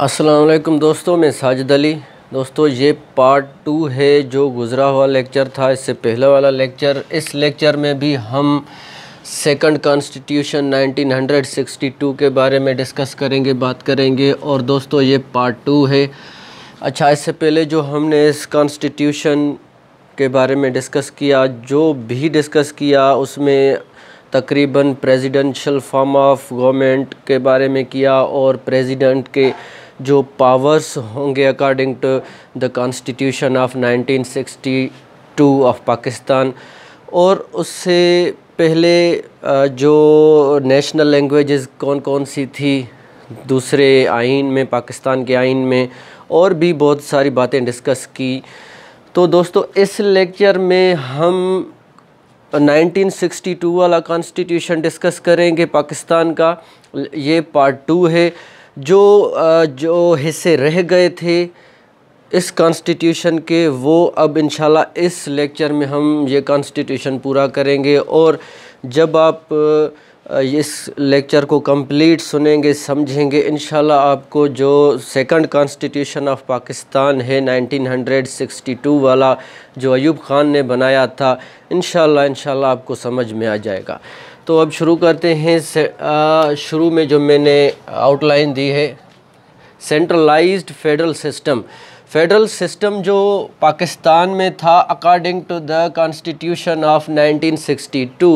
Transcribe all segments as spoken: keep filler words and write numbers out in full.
अस्सलाम वालेकुम दोस्तों, मैं साजिद अली। दोस्तों ये पार्ट टू है, जो गुज़रा हुआ लेक्चर था इससे पहला वाला लेक्चर। इस लेक्चर में भी हम second constitution nineteen sixty two के बारे में डिस्कस करेंगे, बात करेंगे। और दोस्तों ये पार्ट टू है। अच्छा, इससे पहले जो हमने इस कॉन्स्टिट्यूशन के बारे में डिस्कस किया, जो भी डिस्कस किया उसमें तकरीबन प्रेसिडेंशियल फॉर्म ऑफ गवर्नमेंट के बारे में किया और प्रेसिडेंट के जो पावर्स होंगे according to the constitution of nineteen sixty two of Pakistan. और उससे पहले जो नेशनल लैंग्वेजेस कौन कौन सी थी दूसरे आइन में, पाकिस्तान के आइन में, और भी बहुत सारी बातें डिस्कस की। तो दोस्तों इस लेक्चर में हम नाइनटीन सिक्सटी टू वाला कॉन्स्टिट्यूशन डिस्कस करेंगे पाकिस्तान का। ये पार्ट टू है। जो जो हिस्से रह गए थे इस कॉन्स्टिट्यूशन के, वो अब इंशाल्लाह इस लेक्चर में हम ये कॉन्स्टिट्यूशन पूरा करेंगे। और जब आप इस लेक्चर को कंप्लीट सुनेंगे, समझेंगे, इंशाल्लाह आपको जो सेकंड कॉन्स्टिट्यूशन ऑफ पाकिस्तान है नाइनटीन सिक्सटी टू वाला, जो अयूब ख़ान ने बनाया था, इंशाल्लाह इंशाल्लाह आपको समझ में आ जाएगा। तो अब शुरू करते हैं। आ, शुरू में जो मैंने आउटलाइन दी है, centralised federal system. Federal system जो पाकिस्तान में था according to the constitution of nineteen sixty two,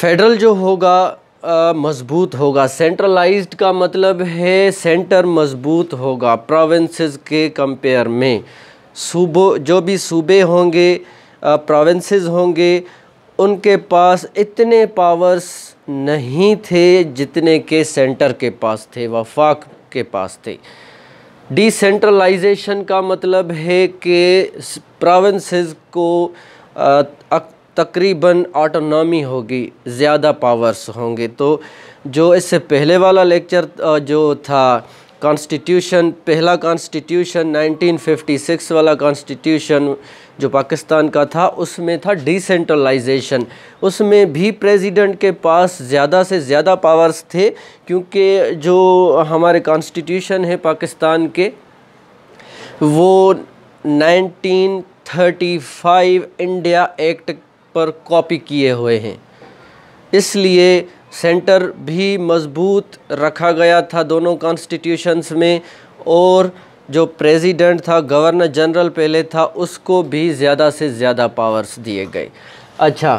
federal जो होगा मजबूत होगा। सेंट्रलाइज्ड का मतलब है सेंटर मजबूत होगा प्रोविंसेस के कंपेयर में। सूबों, जो भी सूबे होंगे, प्रोविंसेस होंगे, उनके पास इतने पावर्स नहीं थे जितने के सेंटर के पास थे, वफाक के पास थे। डिसेंट्रलाइजेशन का मतलब है कि प्रोविंसेस को आ, तकरीबन ऑटोनॉमी होगी, ज़्यादा पावर्स होंगे। तो जो इससे पहले वाला लेक्चर जो था, कॉन्स्टिट्यूशन, पहला कॉन्स्टिट्यूशन नाइनटीन फिफ्टी सिक्स वाला कॉन्स्टिट्यूशन जो पाकिस्तान का था, उसमें था डिसेंट्रलाइजेशन। उसमें भी प्रेसिडेंट के पास ज़्यादा से ज़्यादा पावर्स थे, क्योंकि जो हमारे कॉन्स्टिट्यूशन है पाकिस्तान के, वो nineteen thirty five India act पर कॉपी किए हुए हैं। इसलिए सेंटर भी मजबूत रखा गया था दोनों कॉन्स्टिट्यूशंस में। और जो प्रेसिडेंट था, गवर्नर जनरल पहले था, उसको भी ज़्यादा से ज़्यादा पावर्स दिए गए। अच्छा,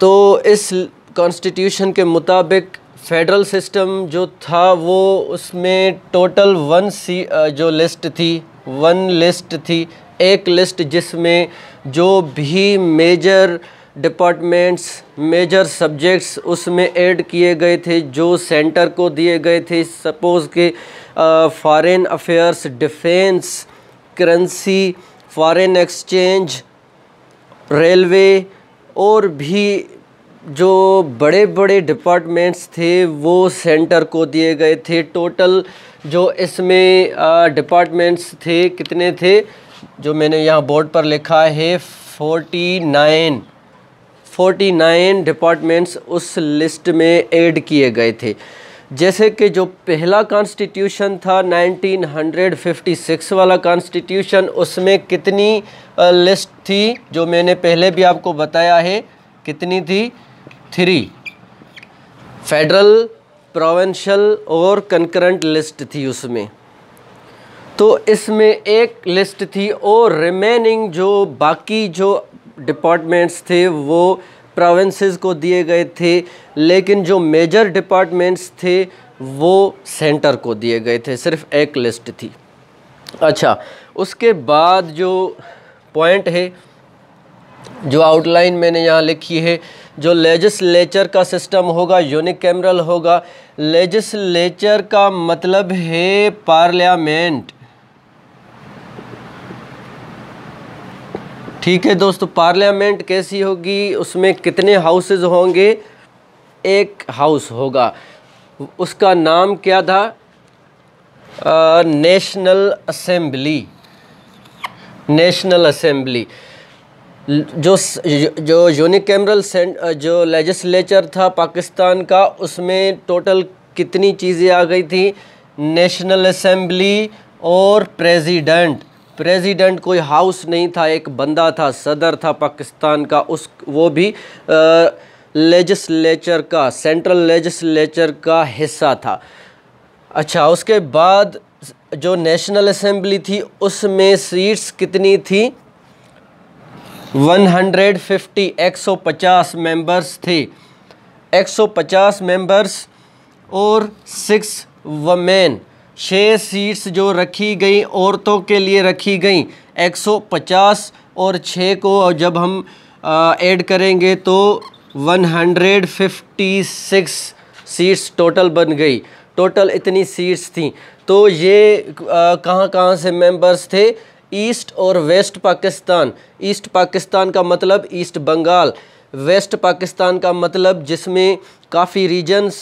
तो इस कॉन्स्टिट्यूशन के मुताबिक फेडरल सिस्टम जो था, वो उसमें टोटल वन सी जो लिस्ट थी वन लिस्ट थी एक लिस्ट जिसमें जो भी मेजर डिपार्टमेंट्स, मेजर सब्जेक्ट्स उसमें ऐड किए गए थे जो सेंटर को दिए गए थे। सपोज़ के foreign affairs, defence, currency, foreign exchange, railway, और भी जो बड़े बड़े डिपार्टमेंट्स थे वो सेंटर को दिए गए थे। टोटल जो इसमें डिपार्टमेंट्स थे, कितने थे, जो मैंने यहाँ बोर्ड पर लिखा है, forty nine forty nine departments उस लिस्ट में ऐड किए गए थे। जैसे कि जो पहला कॉन्स्टिट्यूशन था नाइनटीन फिफ्टी सिक्स वाला कॉन्स्टिट्यूशन, उसमें कितनी लिस्ट थी, जो मैंने पहले भी आपको बताया है, कितनी थी, थ्री। फेडरल, प्रोविंशियल और कंकरेंट लिस्ट थी उसमें। तो इसमें एक लिस्ट थी और रिमेनिंग जो बाकी जो डिपार्टमेंट्स थे वो प्रोविंसेस को दिए गए थे, लेकिन जो मेजर डिपार्टमेंट्स थे वो सेंटर को दिए गए थे, सिर्फ एक लिस्ट थी। अच्छा, उसके बाद जो पॉइंट है, जो आउटलाइन मैंने यहाँ लिखी है, जो लेजिस्लेचर का सिस्टम होगा, यूनिकैमरल होगा। लेजिस्लेचर का मतलब है पार्लियामेंट। ठीक है दोस्तों, पार्लियामेंट कैसी होगी, उसमें कितने हाउसेस होंगे, एक हाउस होगा। उसका नाम क्या था, आ, नेशनल असेंबली। नेशनल असेंबली जो जो यूनिकैमरल जो लेजिस्लेचर था पाकिस्तान का, उसमें टोटल कितनी चीज़ें आ गई थी, नेशनल असेंबली और प्रेसिडेंट। प्रेसिडेंट कोई हाउस नहीं था, एक बंदा था, सदर था पाकिस्तान का, उस वो भी लेजिस्लेचर का, सेंट्रल लेजिस्लेचर का हिस्सा था। अच्छा, उसके बाद जो नेशनल असेंबली थी उसमें सीट्स कितनी थी? एक सौ पचास, एक सौ पचास मेंबर्स थे, एक सौ पचास मेंबर्स और सिक्स वमेन, छः सीट्स जो रखी गई औरतों के लिए रखी गई। एक सौ पचास और छः को जब हम ऐड करेंगे तो एक सौ छप्पन सीट्स टोटल बन गई, टोटल इतनी सीट्स थी। तो ये कहाँ कहाँ से मेंबर्स थे? ईस्ट और वेस्ट पाकिस्तान। ईस्ट पाकिस्तान का मतलब ईस्ट बंगाल, वेस्ट पाकिस्तान का मतलब जिसमें काफ़ी रीजन्स,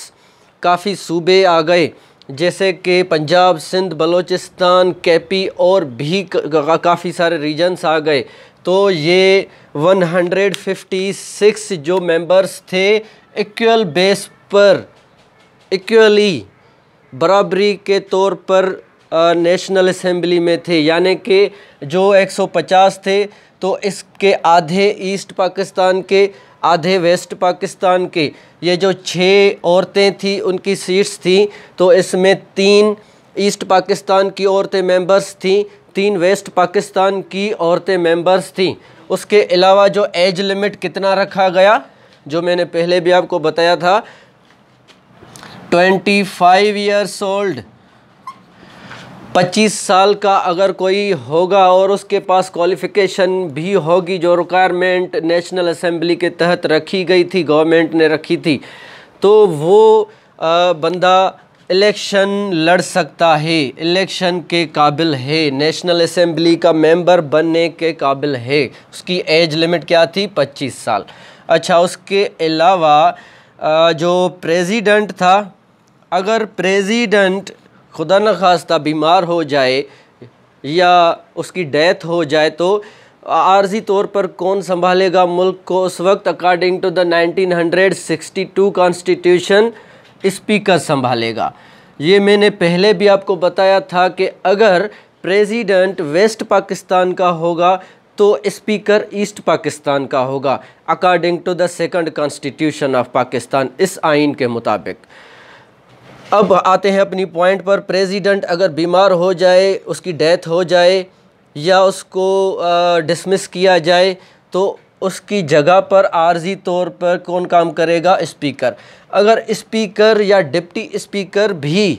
काफ़ी सूबे आ गए, जैसे कि पंजाब, सिंध, बलूचिस्तान, केपी और भी काफ़ी सारे रीजन्स आ गए। तो ये एक सौ छप्पन जो मेंबर्स थे इक्वल बेस पर, इक्वली बराबरी के तौर पर नेशनल असेंबली में थे। यानी कि जो एक सौ पचास थे तो इसके आधे ईस्ट पाकिस्तान के, आधे वेस्ट पाकिस्तान के। ये जो छः औरतें थी उनकी सीट्स थी, तो इसमें तीन ईस्ट पाकिस्तान की औरतें मेंबर्स थी, तीन वेस्ट पाकिस्तान की औरतें मेंबर्स थी। उसके अलावा जो एज लिमिट कितना रखा गया, जो मैंने पहले भी आपको बताया था, ट्वेंटी फाइव ईयर्स ओल्ड, पच्चीस साल का अगर कोई होगा और उसके पास क्वालिफ़िकेशन भी होगी जो रिक्वायरमेंट नेशनल असेंबली के तहत रखी गई थी, गवर्नमेंट ने रखी थी, तो वो आ, बंदा इलेक्शन लड़ सकता है, इलेक्शन के काबिल है, नेशनल असेंबली का मेंबर बनने के काबिल है। उसकी एज लिमिट क्या थी? पच्चीस साल। अच्छा, उसके अलावा आ, जो प्रेसिडेंट था, अगर प्रेसिडेंट खुदा न खास्ता बीमार हो जाए या उसकी डेथ हो जाए तो आर्जी तौर पर कौन संभालेगा मुल्क को? उस वक्त according to the nineteen sixty two constitution speaker संभालेगा। ये मैंने पहले भी आपको बताया था कि अगर प्रेसिडेंट वेस्ट पाकिस्तान का होगा तो स्पीकर ईस्ट पाकिस्तान का होगा, according to the second constitution of Pakistan, इस आइन के मुताबिक। अब आते हैं अपनी पॉइंट पर। प्रेसिडेंट अगर बीमार हो जाए, उसकी डेथ हो जाए या उसको डिसमिस किया जाए, तो उसकी जगह पर आर्जी तौर पर कौन काम करेगा? स्पीकर। अगर स्पीकर या डिप्टी स्पीकर भी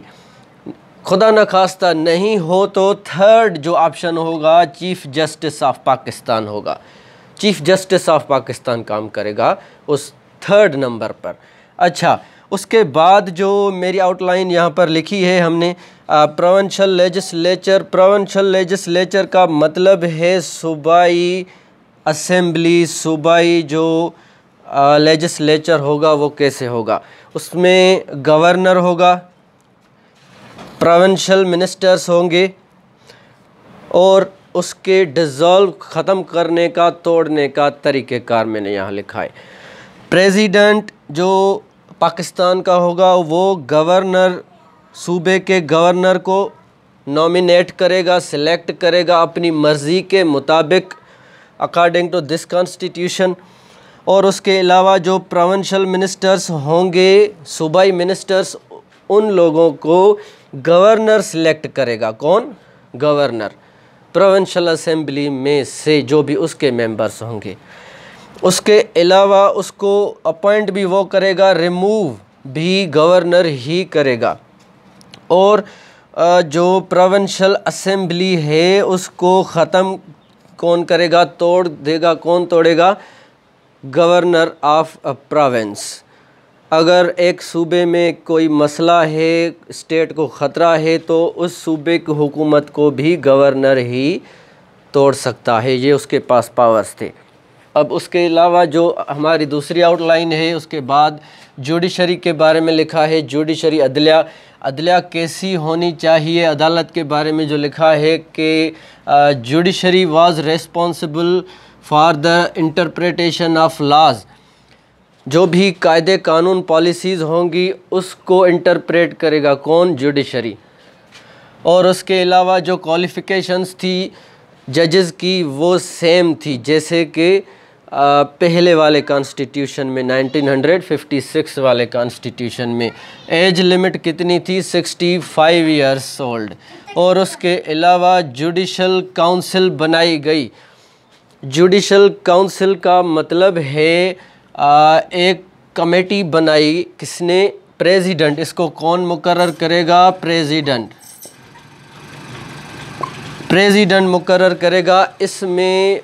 खुदा न खास्ता नहीं हो तो थर्ड जो ऑप्शन होगा चीफ़ जस्टिस ऑफ पाकिस्तान होगा, चीफ़ जस्टिस ऑफ पाकिस्तान काम करेगा उस थर्ड नंबर पर। अच्छा, उसके बाद जो मेरी आउटलाइन यहाँ पर लिखी है हमने, प्रोविंशियल लेजिस्लेचर। प्रोविंशियल लेजिस्लेचर का मतलब है सूबाई असेंबली, सूबाई जो लेजिस्लेचर होगा वो कैसे होगा? उसमें गवर्नर होगा, प्रोविंशियल मिनिस्टर्स होंगे और उसके डिज़ोल्व, ख़त्म करने का, तोड़ने का तरीक़ेकार मैंने यहाँ लिखा है। प्रेसिडेंट जो पाकिस्तान का होगा वो गवर्नर, सूबे के गवर्नर को नॉमिनेट करेगा, सिलेक्ट करेगा अपनी मर्ज़ी के मुताबिक, अकॉर्डिंग टू दिस कॉन्स्टिट्यूशन। और उसके अलावा जो प्रोविंशियल मिनिस्टर्स होंगे, सूबाई मिनिस्टर्स, उन लोगों को गवर्नर सिलेक्ट करेगा। कौन? गवर्नर, प्रोविंशियल असेंबली में से जो भी उसके मेंबर्स होंगे। उसके अलावा उसको अपॉइंट भी वो करेगा, रिमूव भी गवर्नर ही करेगा। और जो प्रोविंशियल असेंबली है उसको ख़त्म कौन करेगा? तोड़ देगा। कौन तोड़ेगा? Governor of province. अगर एक सूबे में कोई मसला है, स्टेट को ख़तरा है, तो उस सूबे की हुकूमत को भी गवर्नर ही तोड़ सकता है, ये उसके पास पावर्स थे। अब उसके अलावा जो हमारी दूसरी आउटलाइन है उसके बाद जुडिशरी के बारे में लिखा है। जुडिशरी, अदलिया, अदलिया कैसी होनी चाहिए, अदालत के बारे में जो लिखा है कि judiciary was responsible for the interpretation of laws. जो भी कायदे, कानून, पॉलिसीज़ होंगी उसको इंटरप्रेट करेगा कौन? जुडिशरी। और उसके अलावा जो क्वालिफ़िकेशंस थी जजेस की वो सेम थी जैसे कि पहले वाले कॉन्स्टिट्यूशन में नाइनटीन फिफ्टी सिक्स वाले कॉन्स्टिट्यूशन में। एज लिमिट कितनी थी? Sixty five years old. और उसके अलावा जुडिशल काउंसिल बनाई गई। जुडिशल काउंसिल का मतलब है आ, एक कमेटी बनाई। किसने? प्रेसिडेंट। इसको कौन मुकर्रर करेगा? प्रेसिडेंट। प्रेसिडेंट मुकर्रर करेगा। इसमें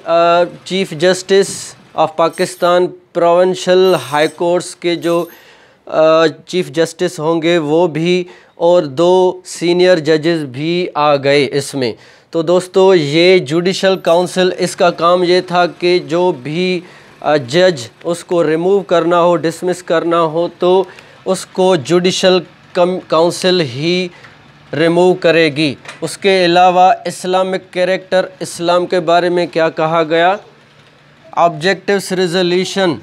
chief justice of Pakistan, provincial high courts के जो चीफ़ जस्टिस होंगे वो भी, और दो सीनियर जजेस भी आ गए इसमें। तो दोस्तों ये जुडिशल काउंसिल, इसका काम ये था कि जो भी जज उसको रिमूव करना हो, डिसमिस करना हो, तो उसको जुडिशल काउंसिल ही रिमूव करेगी। उसके अलावा इस्लामिक कैरेक्टर, इस्लाम के बारे में क्या कहा गया? ऑब्जेक्टिव्स रेजोल्यूशन,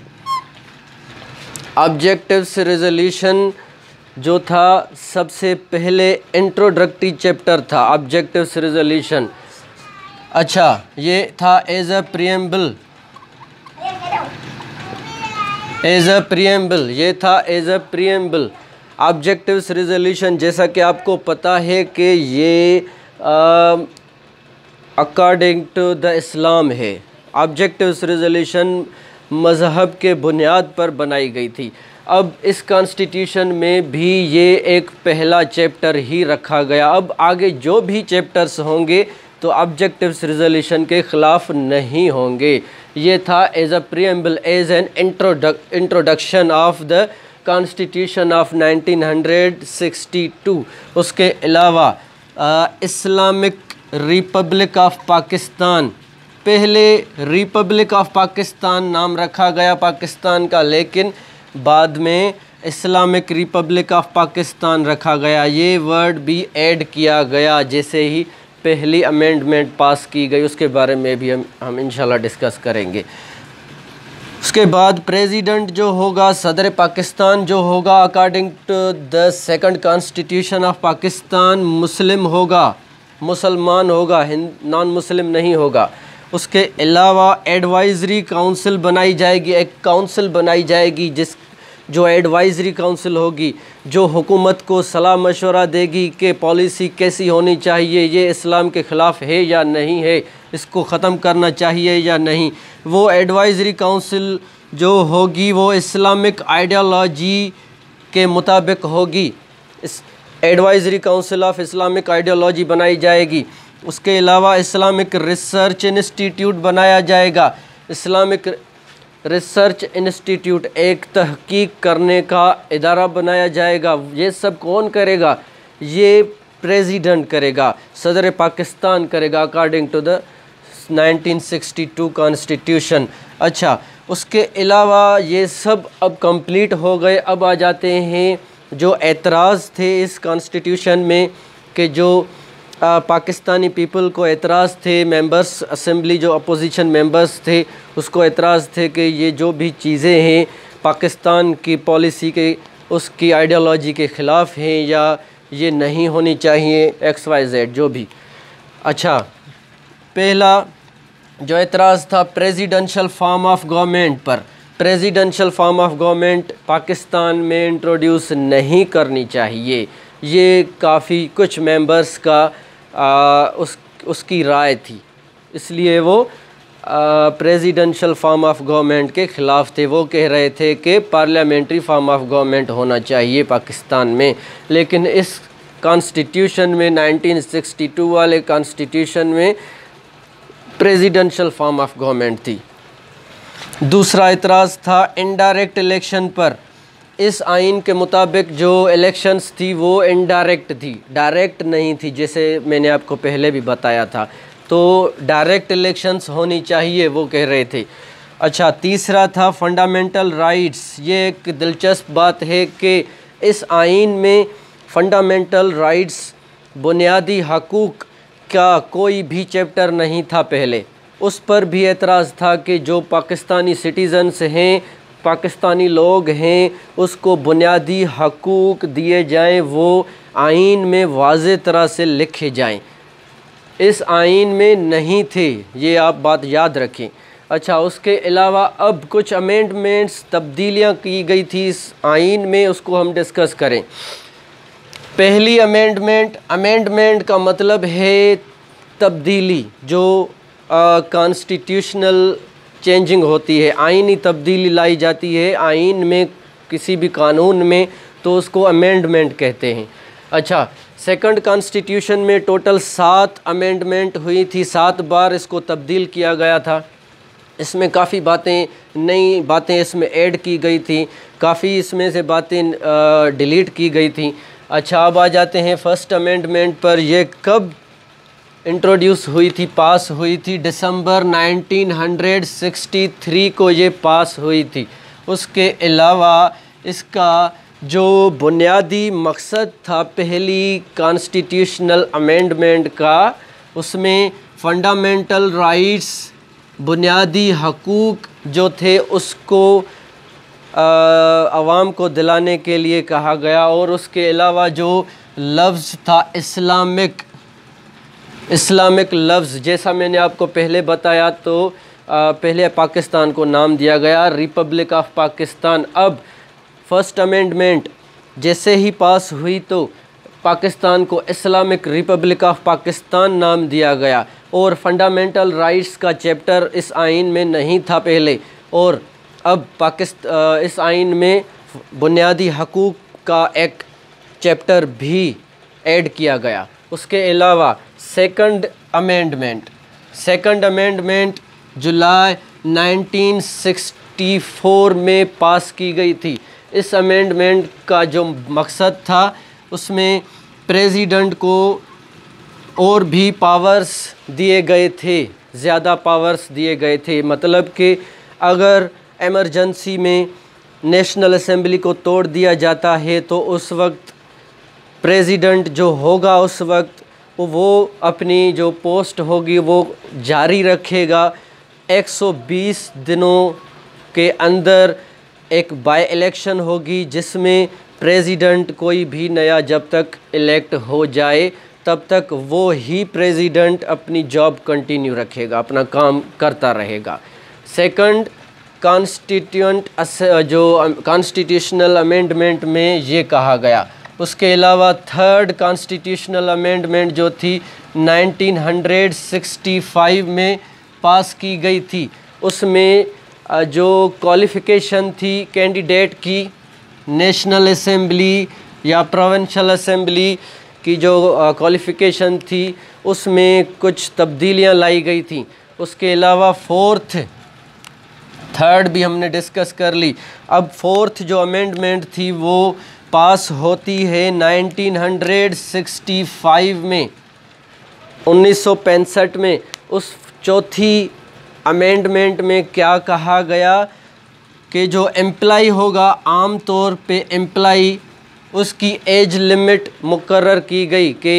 ऑब्जेक्टिव्स रेजोल्यूशन जो था सबसे पहले इंट्रोडक्टरी चैप्टर था, ऑब्जेक्टिव्स रेजोल्यूशन। अच्छा, ये था as a preamble, as a preamble, ये था as a preamble. Objectives resolution जैसा कि आपको पता है कि ये अकॉर्डिंग टू द इस्लाम है। ऑब्जेक्टिव्स रेजोल्यूशन मजहब के बुनियाद पर बनाई गई थी। अब इस कॉन्स्टिट्यूशन में भी ये एक पहला चैप्टर ही रखा गया। अब आगे जो भी चैप्टर्स होंगे तो ऑब्जेक्टिव्स रेजोल्यूशन के ख़िलाफ़ नहीं होंगे। ये था as a preamble, as an introduc introduction of the constitution of nineteen sixty two. उसके अलावा इस्लामिक रिपब्लिक ऑफ पाकिस्तान, पहले रिपब्लिक ऑफ पाकिस्तान नाम रखा गया पाकिस्तान का, लेकिन बाद में इस्लामिक रिपब्लिक ऑफ पाकिस्तान रखा गया। ये वर्ड भी ऐड किया गया जैसे ही पहली अमेंडमेंट पास की गई। उसके बारे में भी हम हम इंशाल्लाह डिस्कस करेंगे। उसके बाद प्रेसिडेंट जो होगा, सदर पाकिस्तान जो होगा according to the second constitution of Pakistan मुस्लिम होगा, मुसलमान होगा, नॉन मुस्लिम नहीं होगा। उसके अलावा एडवाइजरी काउंसिल बनाई जाएगी, एक काउंसिल बनाई जाएगी जिस जो एडवाइजरी काउंसिल होगी जो हुकूमत को सलाह मशवरा देगी कि पॉलिसी कैसी होनी चाहिए, ये इस्लाम के ख़िलाफ़ है या नहीं है, इसको ख़त्म करना चाहिए या नहीं। वो एडवाइजरी काउंसिल जो होगी वो इस्लामिक आइडियालॉजी के मुताबिक होगी। इस advisory council of Islamic ideology बनाई जाएगी। उसके अलावा इस्लामिक रिसर्च इंस्टीट्यूट बनाया जाएगा। इस्लामिक रिसर्च इंस्टीट्यूट एक तहकीक करने का इदारा बनाया जाएगा। ये सब कौन करेगा? ये प्रेसिडेंट करेगा, सदर पाकिस्तान करेगा according to the nineteen sixty two constitution. अच्छा, उसके अलावा ये सब अब कंप्लीट हो गए। अब आ जाते हैं जो एतराज़ थे इस कॉन्स्टिट्यूशन में, कि जो आ, पाकिस्तानी पीपल को एतराज़ थे, मेंबर्स असेंबली जो अपोजिशन मेंबर्स थे उसको एतराज़ थे कि ये जो भी चीज़ें हैं पाकिस्तान की पॉलिसी के, उसकी आइडियोलॉजी के ख़िलाफ़ हैं या ये नहीं होनी चाहिए, एक्स वाई जेड जो भी। अच्छा, पहला जो एतराज़ था प्रेसिडेंशियल फॉर्म ऑफ गवर्नमेंट पर, presidential form of government Pakistan में इंट्रोड्यूस नहीं करनी चाहिए। ये काफ़ी कुछ मेंबर्स का आ, उस उसकी राय थी, इसलिए वो प्रेसिडेंशियल फॉर्म ऑफ गवर्नमेंट के ख़िलाफ़ थे। वो कह रहे थे कि पार्लियामेंट्री फॉर्म ऑफ गवर्नमेंट होना चाहिए पाकिस्तान में। लेकिन इस कॉन्स्टिट्यूशन में, नाइनटीन सिक्सटी टू वाले कॉन्स्टिट्यूशन में, प्रेसिडेंशियल फॉर्म ऑफ गवर्नमेंट थी। दूसरा एतराज़ था इनडायरेक्ट इलेक्शन पर। इस आइन के मुताबिक जो इलेक्शंस थी वो इनडायरेक्ट थी, डायरेक्ट नहीं थी, जैसे मैंने आपको पहले भी बताया था। तो डायरेक्ट इलेक्शंस होनी चाहिए, वो कह रहे थे। अच्छा, तीसरा था फंडामेंटल राइट्स। ये एक दिलचस्प बात है कि इस आइन में फंडामेंटल राइट्स, बुनियादी हकूक़ का कोई भी चैप्टर नहीं था पहले। उस पर भी एतराज़ था कि जो पाकिस्तानी सिटीज़न्स हैं, पाकिस्तानी लोग हैं उसको बुनियादी हकूक़ दिए जाएँ, वो आइन में वाज़े तरह से लिखे जाएँ। इस आइन में नहीं थे, ये आप बात याद रखें। अच्छा, उसके अलावा अब कुछ अमेंडमेंट्स, तब्दीलियाँ की गई थी इस आइन में, उसको हम डिस्कस करें। पहली अमेंडमेंट, अमेंडमेंट का मतलब है तब्दीली, जो कॉन्स्टिट्यूशनल चेंजिंग होती है, आइनी तब्दीली लाई जाती है आइन में, किसी भी कानून में, तो उसको अमेंडमेंट कहते हैं। अच्छा, सेकंड कॉन्स्टिट्यूशन में टोटल सात अमेंडमेंट हुई थी, सात बार इसको तब्दील किया गया था। इसमें काफ़ी बातें, नई बातें इसमें ऐड की गई थी, काफ़ी इसमें से बातें डिलीट की गई थी। अच्छा, अब आ जाते हैं फर्स्ट अमेंडमेंट पर। यह कब इंट्रोड्यूस हुई थी, पास हुई थी? दिसंबर नाइनटीन सिक्सटी थ्री को ये पास हुई थी। उसके अलावा इसका जो बुनियादी मकसद था पहली कॉन्स्टिट्यूशनल अमेंडमेंट का, उसमें फंडामेंटल राइट्स, बुनियादी हकूक़ जो थे, उसको आवाम को दिलाने के लिए कहा गया। और उसके अलावा जो लफ्ज़ था इस्लामिक, इस्लामिक लफ्ज़, जैसा मैंने आपको पहले बताया, तो आ, पहले पाकिस्तान को नाम दिया गया रिपब्लिक ऑफ पाकिस्तान। अब फर्स्ट अमेंडमेंट जैसे ही पास हुई तो पाकिस्तान को इस्लामिक रिपब्लिक ऑफ पाकिस्तान नाम दिया गया, और फंडामेंटल राइट्स का चैप्टर इस आइन में नहीं था पहले, और अब पाकिस्तान इस आइन में बुनियादी हकूक़ का एक चैप्टर भी ऐड किया गया। उसके अलावा second amendment, second amendment July nineteen sixty four में पास की गई थी। इस अमेंडमेंट का जो मकसद था, उसमें प्रेसिडेंट को और भी पावर्स दिए गए थे, ज़्यादा पावर्स दिए गए थे, मतलब कि अगर एमरजेंसी में नेशनल असेंबली को तोड़ दिया जाता है तो उस वक्त प्रेसिडेंट जो होगा, उस वक्त वो अपनी जो पोस्ट होगी वो जारी रखेगा। एक सौ बीस दिनों के अंदर एक बाय इलेक्शन होगी, जिसमें प्रेसिडेंट कोई भी नया जब तक इलेक्ट हो जाए तब तक वो ही प्रेसिडेंट अपनी जॉब कंटिन्यू रखेगा, अपना काम करता रहेगा। सेकंड कॉन्स्टिट्यूंट जो कॉन्स्टिट्यूशनल अमेंडमेंट में ये कहा गया। उसके अलावा थर्ड कॉन्स्टिट्यूशनल अमेंडमेंट जो थी नाइनटीन सिक्सटी फाइव में पास की गई थी, उसमें जो क्वालिफ़िकेशन थी कैंडिडेट की नेशनल असेंबली या प्रोविंशियल असेंबली की जो क्वालिफ़िकेशन थी, उसमें कुछ तब्दीलियां लाई गई थी। उसके अलावा फोर्थ, थर्ड भी हमने डिस्कस कर ली। अब फोर्थ जो अमेंडमेंट थी वो पास होती है नाइनटीन सिक्सटी फाइव में, उन्नीस सौ पैंसठ में। उस चौथी अमेंडमेंट में क्या कहा गया कि जो एम्प्लाई होगा, आम तौर पे एम्प्लाई, उसकी एज लिमिट मुकर्रर की गई कि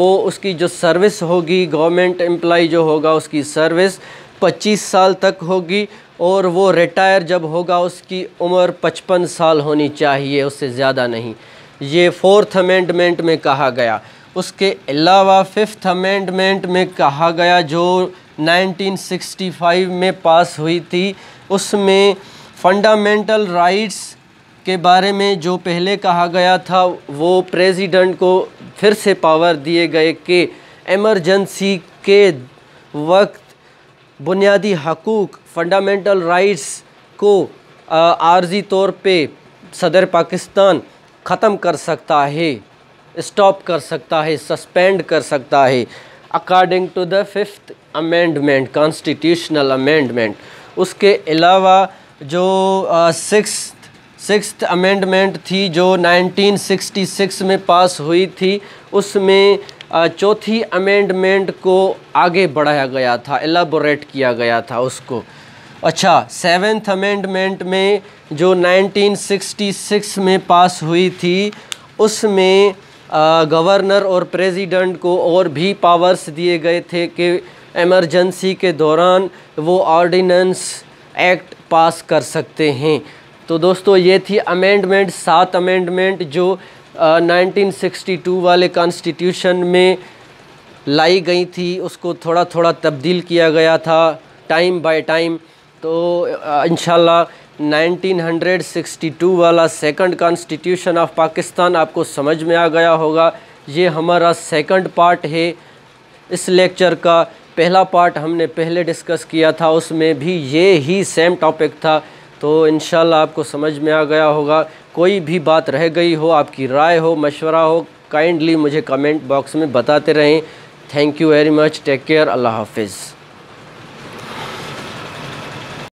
वो उसकी जो सर्विस होगी, गवर्नमेंट एम्प्लाई जो होगा उसकी सर्विस पच्चीस साल तक होगी, और वो रिटायर जब होगा उसकी उम्र पचपन साल होनी चाहिए, उससे ज़्यादा नहीं। ये फोर्थ अमेंडमेंट में कहा गया। उसके अलावा फिफ्थ अमेंडमेंट में कहा गया, जो नाइनटीन सिक्सटी फाइव में पास हुई थी, उसमें फंडामेंटल राइट्स के बारे में जो पहले कहा गया था, वो प्रेसिडेंट को फिर से पावर दिए गए कि एमरजेंसी के वक्त बुनियादी हकूक़, फ़ंडामेंटल राइट्स को आर्जी तौर पे सदर पाकिस्तान ख़त्म कर सकता है, स्टॉप कर सकता है, सस्पेंड कर सकता है, according to the fifth amendment, constitutional amendment. उसके अलावा जो सिक्स्थ सिक्स्थ अमेंडमेंट थी जो नाइनटीन सिक्सटी सिक्स में पास हुई थी, उसमें चौथी अमेंडमेंट को आगे बढ़ाया गया था, एलाबोरेट किया गया था उसको। अच्छा, सेवेंथ अमेंडमेंट में जो नाइनटीन सिक्सटी सिक्स में पास हुई थी, उसमें गवर्नर और प्रेसिडेंट को और भी पावर्स दिए गए थे कि एमरजेंसी के दौरान वो ऑर्डिनेंस एक्ट पास कर सकते हैं। तो दोस्तों ये थी अमेंडमेंट, सात अमेंडमेंट जो आ, नाइनटीन सिक्सटी टू वाले कॉन्स्टिट्यूशन में लाई गई थी, उसको थोड़ा थोड़ा तब्दील किया गया था टाइम बाय टाइम। तो इंशाल्लाह नाइनटीन सिक्सटी टू वाला सेकंड कॉन्स्टिट्यूशन ऑफ पाकिस्तान आपको समझ में आ गया होगा। ये हमारा सेकंड पार्ट है इस लेक्चर का। पहला पार्ट हमने पहले डिस्कस किया था, उसमें भी ये ही सेम टॉपिक था। तो इंशाल्लाह आपको समझ में आ गया होगा। कोई भी बात रह गई हो, आपकी राय हो, मशवरा हो, काइंडली मुझे कमेंट बॉक्स में बताते रहें। Thank you very much, take care, अल्लाह हाफिज़।